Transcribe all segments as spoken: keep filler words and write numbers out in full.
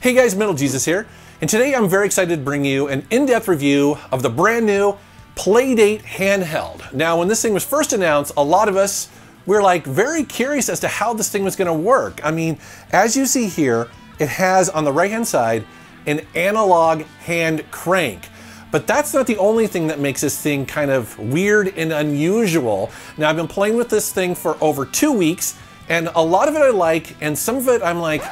Hey guys, Metal Jesus here, and today I'm very excited to bring you an in-depth review of the brand new Playdate handheld. Now, when this thing was first announced, a lot of us were like very curious as to how this thing was going to work. I mean, as you see here, it has on the right-hand side an analog hand crank. But that's not the only thing that makes this thing kind of weird and unusual. Now, I've been playing with this thing for over two weeks, and a lot of it I like, and some of it I'm like,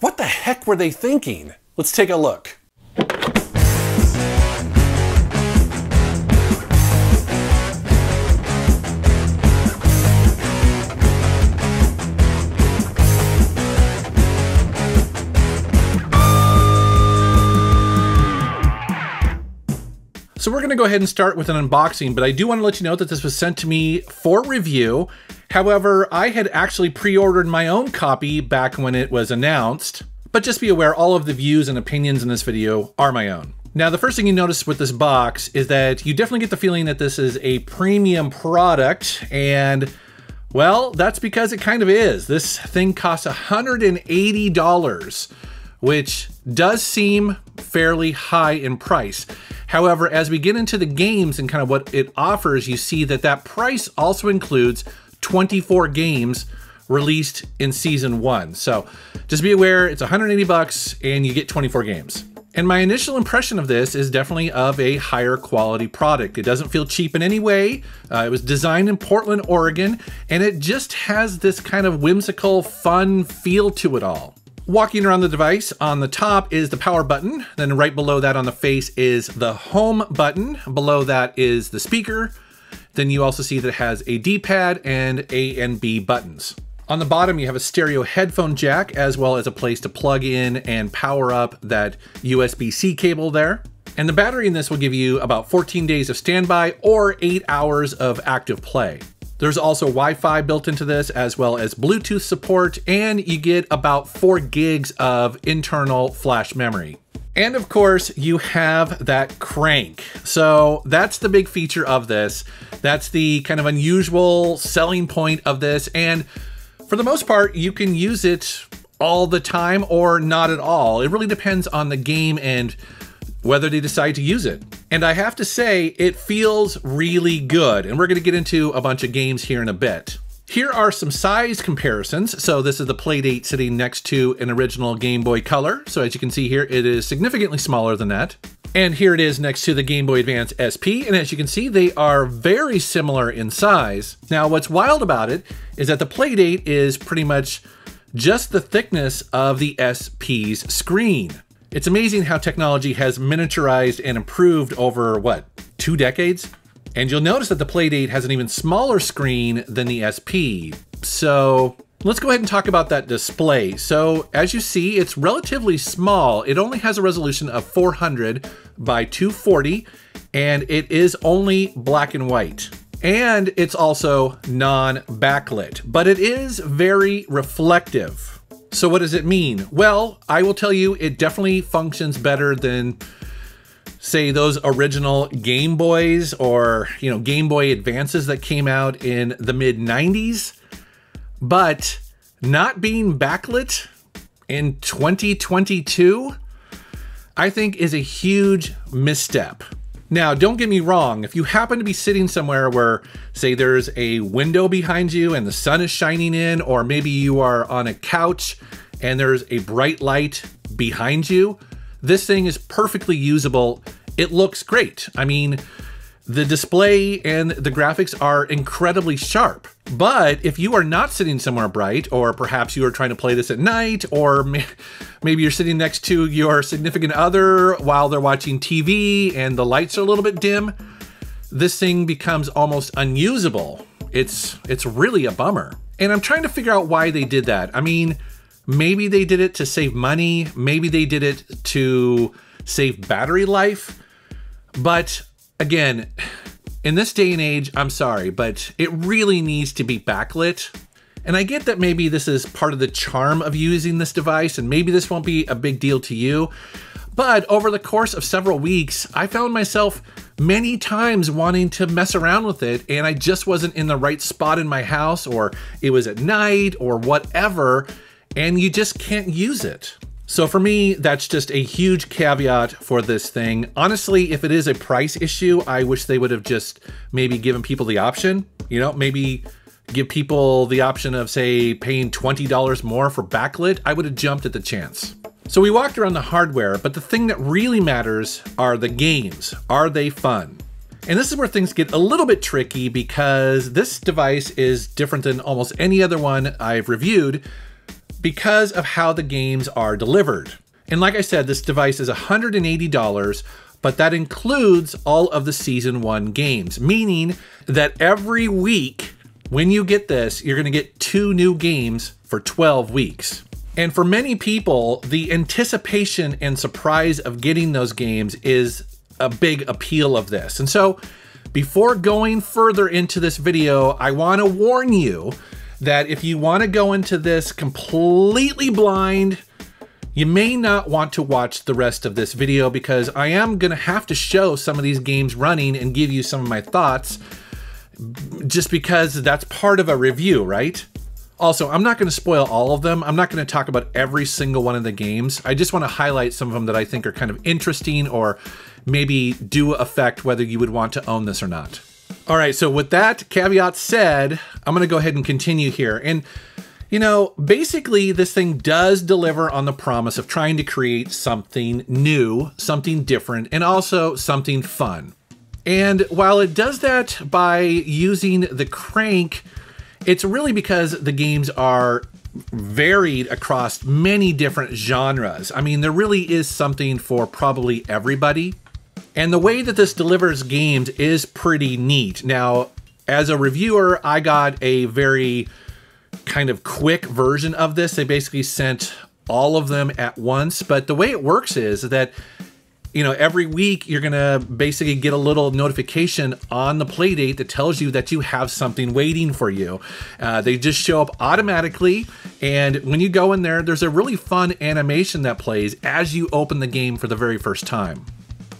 what the heck were they thinking? Let's take a look. So we're gonna go ahead and start with an unboxing, but I do wanna let you know that this was sent to me for review. However, I had actually pre-ordered my own copy back when it was announced, but just be aware all of the views and opinions in this video are my own. Now, the first thing you notice with this box is that you definitely get the feeling that this is a premium product, and well, that's because it kind of is. This thing costs one hundred eighty dollars, which does seem fairly high in price. However, as we get into the games and kind of what it offers, you see that that price also includes twenty-four games released in season one. So just be aware, it's one hundred eighty bucks and you get twenty-four games. And my initial impression of this is definitely of a higher quality product. It doesn't feel cheap in any way. Uh, it was designed in Portland, Oregon, and it just has this kind of whimsical, fun feel to it all. Walking around the device, on the top is the power button. Then right below that on the face is the home button. Below that is the speaker. Then you also see that it has a D-pad and A and B buttons. On the bottom, you have a stereo headphone jack, as well as a place to plug in and power up that U S B C cable there. And the battery in this will give you about fourteen days of standby or eight hours of active play. There's also Wi-Fi built into this, as well as Bluetooth support, and you get about four gigs of internal flash memory. And of course, you have that crank. So that's the big feature of this. That's the kind of unusual selling point of this. And for the most part, you can use it all the time or not at all. It really depends on the game and whether they decide to use it. And I have to say, it feels really good. And we're gonna get into a bunch of games here in a bit. Here are some size comparisons. So this is the Playdate sitting next to an original Game Boy Color. So as you can see here, it is significantly smaller than that. And here it is next to the Game Boy Advance S P. And as you can see, they are very similar in size. Now, what's wild about it is that the Playdate is pretty much just the thickness of the S P's screen. It's amazing how technology has miniaturized and improved over, what, two decades? And you'll notice that the Playdate has an even smaller screen than the S P. So let's go ahead and talk about that display. So as you see, it's relatively small. It only has a resolution of four hundred by two forty, and it is only black and white. And it's also non-backlit, but it is very reflective. So what does it mean? Well, I will tell you, it definitely functions better than, say, those original Game Boys or, you know, Game Boy Advances that came out in the mid nineties. But not being backlit in twenty twenty-two, I think is a huge misstep. Now, don't get me wrong, if you happen to be sitting somewhere where, say, there's a window behind you and the sun is shining in, or maybe you are on a couch and there's a bright light behind you, this thing is perfectly usable. It looks great. I mean, the display and the graphics are incredibly sharp. But if you are not sitting somewhere bright, or perhaps you are trying to play this at night, or maybe you're sitting next to your significant other while they're watching T V and the lights are a little bit dim, this thing becomes almost unusable. It's, it's really a bummer. And I'm trying to figure out why they did that. I mean, maybe they did it to save money. Maybe they did it to save battery life. But again, in this day and age, I'm sorry, but it really needs to be backlit. And I get that maybe this is part of the charm of using this device, and maybe this won't be a big deal to you. But over the course of several weeks, I found myself many times wanting to mess around with it, and I just wasn't in the right spot in my house, or it was at night, or whatever, and you just can't use it. So for me, that's just a huge caveat for this thing. Honestly, if it is a price issue, I wish they would have just maybe given people the option, you know, maybe give people the option of, say, paying twenty dollars more for backlit. I would have jumped at the chance. So we walked around the hardware, but the thing that really matters are the games. Are they fun? And this is where things get a little bit tricky because this device is different than almost any other one I've reviewed, because of how the games are delivered. And like I said, this device is one hundred eighty dollars, but that includes all of the season one games, meaning that every week when you get this, you're gonna get two new games for twelve weeks. And for many people, the anticipation and surprise of getting those games is a big appeal of this. And so before going further into this video, I wanna warn you that if you want to go into this completely blind, you may not want to watch the rest of this video because I am going to have to show some of these games running and give you some of my thoughts just because that's part of a review, right? Also, I'm not going to spoil all of them. I'm not going to talk about every single one of the games. I just want to highlight some of them that I think are kind of interesting or maybe do affect whether you would want to own this or not. All right, so with that caveat said, I'm gonna go ahead and continue here. And, you know, basically this thing does deliver on the promise of trying to create something new, something different, and also something fun. And while it does that by using the crank, it's really because the games are varied across many different genres. I mean, there really is something for probably everybody. And the way that this delivers games is pretty neat. Now, as a reviewer, I got a very kind of quick version of this. They basically sent all of them at once. But the way it works is that, you know, every week you're gonna basically get a little notification on the Playdate that tells you that you have something waiting for you. Uh, they just show up automatically. And when you go in there, there's a really fun animation that plays as you open the game for the very first time.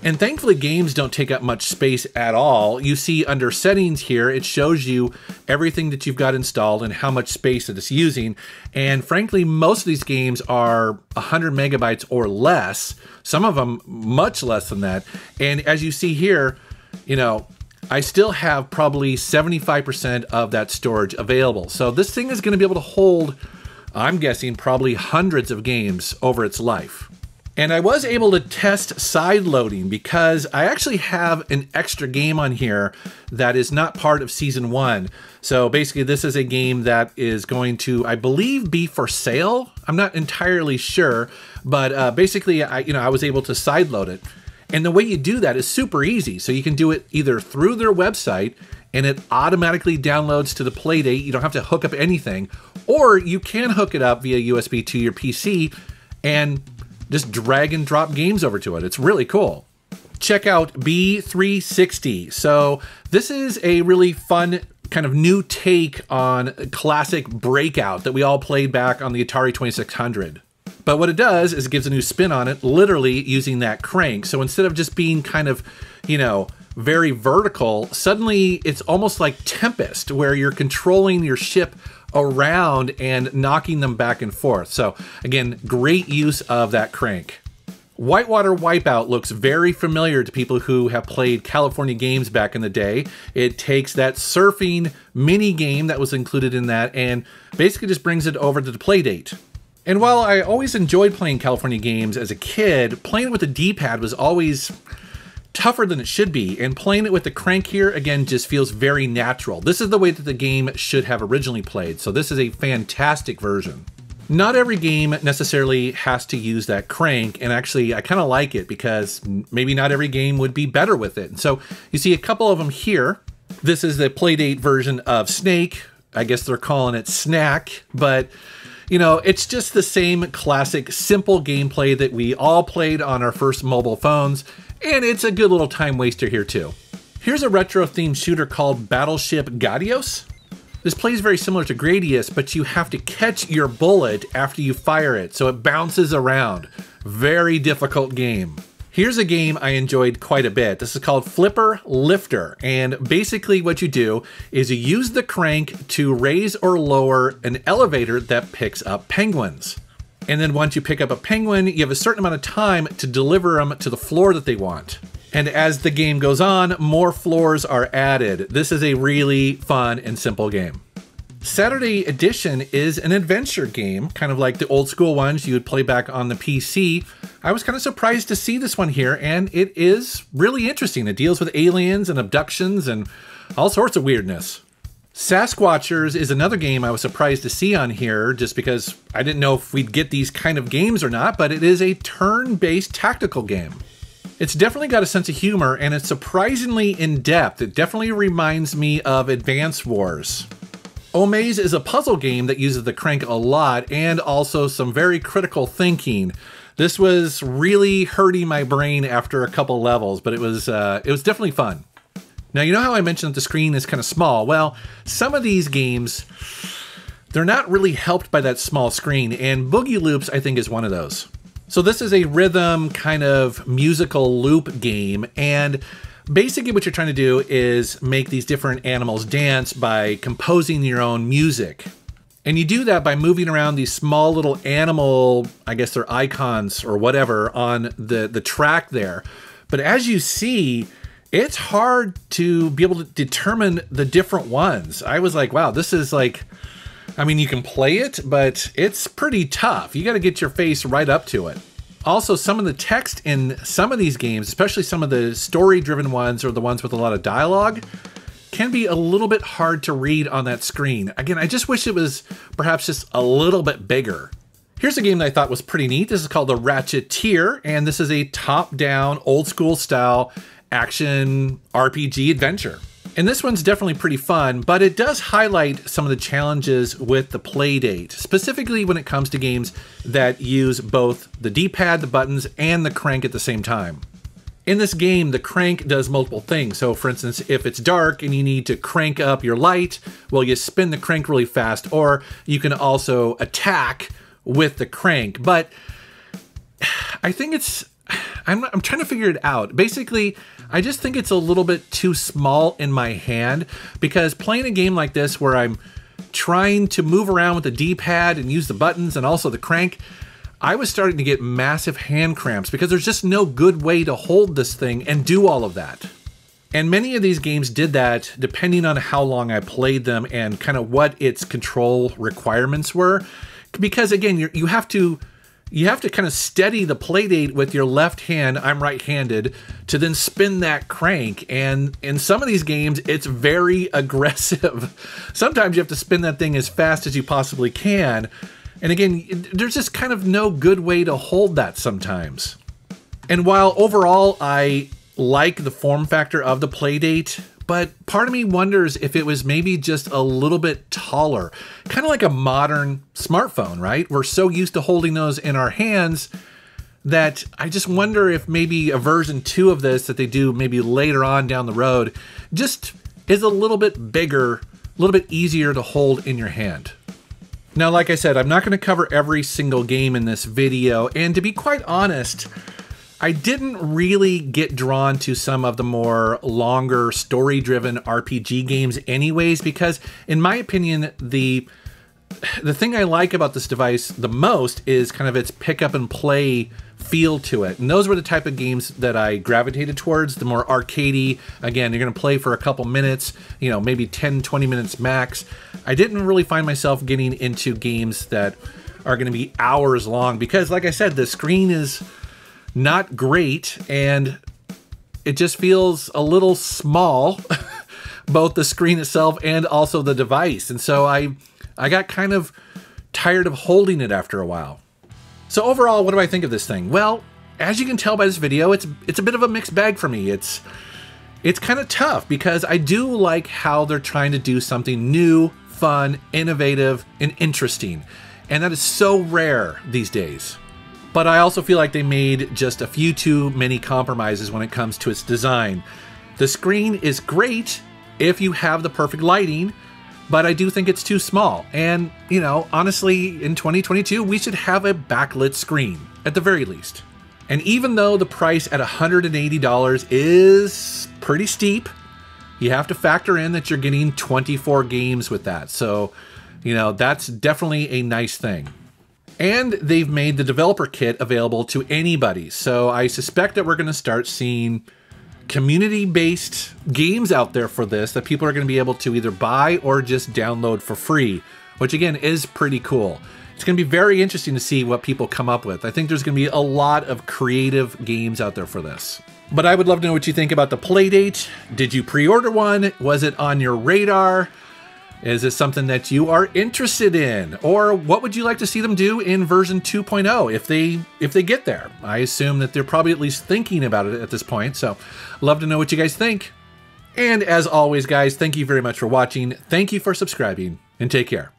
And thankfully, games don't take up much space at all. You see under settings here, it shows you everything that you've got installed and how much space it is using. And frankly, most of these games are one hundred megabytes or less, some of them much less than that. And as you see here, you know, I still have probably seventy-five percent of that storage available. So this thing is going to be able to hold, I'm guessing, probably hundreds of games over its life. And I was able to test side loading because I actually have an extra game on here that is not part of season one. So basically this is a game that is going to, I believe, be for sale. I'm not entirely sure, but uh, basically I, you know, I was able to side load it. And the way you do that is super easy. So you can do it either through their website and it automatically downloads to the Playdate. You don't have to hook up anything, or you can hook it up via U S B to your P C and just drag and drop games over to it. It's really cool. Check out B three sixty. So this is a really fun kind of new take on classic Breakout that we all played back on the Atari twenty-six hundred. But what it does is it gives a new spin on it, literally using that crank. So instead of just being kind of, you know, very vertical, suddenly it's almost like Tempest, where you're controlling your ship around and knocking them back and forth. So again, great use of that crank. Whitewater Wipeout looks very familiar to people who have played California games back in the day. It takes that surfing mini game that was included in that and basically just brings it over to the Playdate. And while I always enjoyed playing California games as a kid, playing with the D-pad was always tougher than it should be, and playing it with the crank here again just feels very natural. This is the way that the game should have originally played, so this is a fantastic version. Not every game necessarily has to use that crank, and actually I kind of like it because maybe not every game would be better with it. And so you see a couple of them here. This is the Playdate version of Snake. I guess they're calling it Snack, but you know, it's just the same classic simple gameplay that we all played on our first mobile phones. And it's a good little time waster here too. Here's a retro-themed shooter called Battleship Gadios. This plays very similar to Gradius, but you have to catch your bullet after you fire it, so it bounces around. Very difficult game. Here's a game I enjoyed quite a bit. This is called Flipper Lifter, and basically what you do is you use the crank to raise or lower an elevator that picks up penguins. And then once you pick up a penguin, you have a certain amount of time to deliver them to the floor that they want. And as the game goes on, more floors are added. This is a really fun and simple game. Saturday Edition is an adventure game, kind of like the old school ones you would play back on the P C. I was kind of surprised to see this one here, and it is really interesting. It deals with aliens and abductions and all sorts of weirdness. Sasquatchers is another game I was surprised to see on here, just because I didn't know if we'd get these kind of games or not, but it is a turn-based tactical game. It's definitely got a sense of humor, and it's surprisingly in-depth. It definitely reminds me of Advance Wars. Omaze is a puzzle game that uses the crank a lot and also some very critical thinking. This was really hurting my brain after a couple levels, but it was, uh, it was definitely fun. Now, you know how I mentioned that the screen is kind of small? Well, some of these games, they're not really helped by that small screen, and Boogie Loops, I think, is one of those. So this is a rhythm kind of musical loop game, and basically what you're trying to do is make these different animals dance by composing your own music. And you do that by moving around these small little animal, I guess they're icons or whatever, on the, the track there. But as you see, it's hard to be able to determine the different ones. I was like, wow, this is like, I mean, you can play it, but it's pretty tough. You got to get your face right up to it. Also, some of the text in some of these games, especially some of the story-driven ones or the ones with a lot of dialogue, can be a little bit hard to read on that screen. Again, I just wish it was perhaps just a little bit bigger. Here's a game that I thought was pretty neat. This is called The Ratcheteer, and this is a top-down, old-school style action R P G adventure. And this one's definitely pretty fun, but it does highlight some of the challenges with the Playdate, specifically when it comes to games that use both the D-pad, the buttons, and the crank at the same time. In this game, the crank does multiple things. So for instance, if it's dark and you need to crank up your light, well, you spin the crank really fast, or you can also attack with the crank. But I think it's I'm, I'm trying to figure it out. Basically, I just think it's a little bit too small in my hand, because playing a game like this where I'm trying to move around with the D-pad and use the buttons and also the crank, I was starting to get massive hand cramps because there's just no good way to hold this thing and do all of that. And many of these games did that depending on how long I played them and kind of what its control requirements were. Because again, you're, you have to... You have to kind of steady the Playdate with your left hand, I'm right-handed, to then spin that crank. And in some of these games, it's very aggressive. Sometimes you have to spin that thing as fast as you possibly can. And again, there's just kind of no good way to hold that sometimes. And while overall I like the form factor of the Playdate, but part of me wonders if it was maybe just a little bit taller, kind of like a modern smartphone, right? We're so used to holding those in our hands that I just wonder if maybe a version two of this that they do maybe later on down the road just is a little bit bigger, a little bit easier to hold in your hand. Now, like I said, I'm not going to cover every single game in this video, and to be quite honest, I didn't really get drawn to some of the more longer story-driven R P G games anyways, because in my opinion, the the thing I like about this device the most is kind of its pick up and play feel to it. And those were the type of games that I gravitated towards, the more arcadey. Again, you're gonna play for a couple minutes, you know, maybe ten, twenty minutes max. I didn't really find myself getting into games that are gonna be hours long because, like I said, the screen is not great, and it just feels a little small, both the screen itself and also the device. And so I, I got kind of tired of holding it after a while. So overall, what do I think of this thing? Well, as you can tell by this video, it's it's a bit of a mixed bag for me. It's it's kind of tough because I do like how they're trying to do something new, fun, innovative, and interesting. And that is so rare these days. But I also feel like they made just a few too many compromises when it comes to its design. The screen is great if you have the perfect lighting, but I do think it's too small. And, you know, honestly, in twenty twenty-two, we should have a backlit screen, at the very least. And even though the price at one hundred eighty dollars is pretty steep, you have to factor in that you're getting twenty-four games with that. So, you know, that's definitely a nice thing. And they've made the developer kit available to anybody. So I suspect that we're going to start seeing community-based games out there for this that people are going to be able to either buy or just download for free, which again is pretty cool. It's going to be very interesting to see what people come up with. I think there's going to be a lot of creative games out there for this. But I would love to know what you think about the Playdate. Did you pre-order one? Was it on your radar? Is this something that you are interested in? Or what would you like to see them do in version two point oh if they if they get there? I assume that they're probably at least thinking about it at this point, so love to know what you guys think. And as always, guys, thank you very much for watching. Thank you for subscribing, and take care.